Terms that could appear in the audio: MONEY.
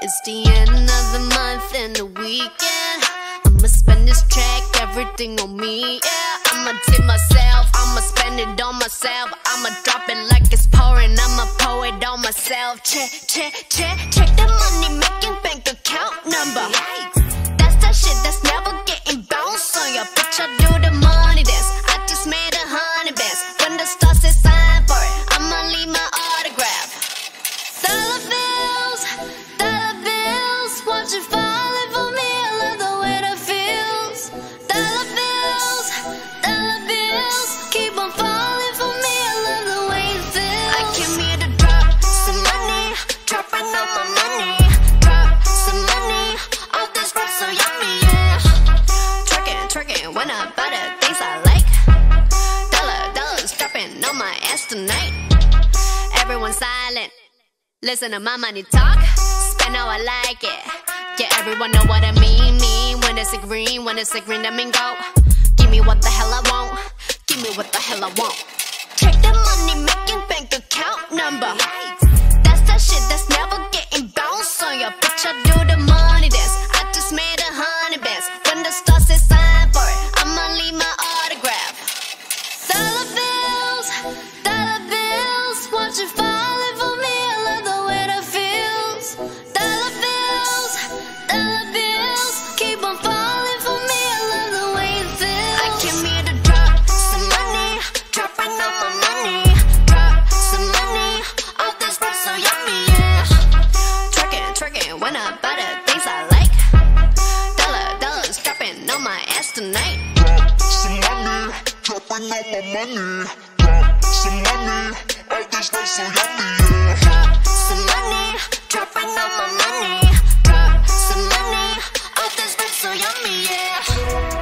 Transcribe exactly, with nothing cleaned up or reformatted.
It's the end of the month and the weekend. I'ma spend this check, everything on me, yeah. I'ma tip myself, I'ma spend it on myself. I'ma drop it like it's pouring, I'ma pour it on myself. Check, check, check, check the money making bank account number. That's that shit that's never getting bounced on your bitch. I do the money dance, I just made a honey bands. When the stars say sign for it, I'ma leave my autograph. Dollar bills, dollar bills, watch it falling for me. I love the way that feels. Dollar bills, dollar bills, keep on falling for me. I love the way it feels. I came here to drop some money, dropping on my money, drop some money. All this rap so yummy, yeah. Twerking, twerking when I buy the things I like. Dollar, dollars dropping on my ass tonight. Everyone silent. Listen to my money talk, spend how I like it. Yeah, everyone know what I mean, mean. When it's a green, when it's a green, I mean go. Give me what the hell I want, give me what the hell I want. Check the money making bank account number. That's that shit that's never getting bounced on your bitch. I do the money dance, I just made a honey bands. When the stars say sign for it, I'ma leave my autograph. Dollar bills, dollar bills, watch it falling for me. When I buy the things I like, dollar, dollars dropping on my ass tonight. Drop some money, dropping on my money. Drop some money, all this rice so yummy, yeah. Drop some money, dropping on my money. Drop some money, all this rice so yummy, yeah.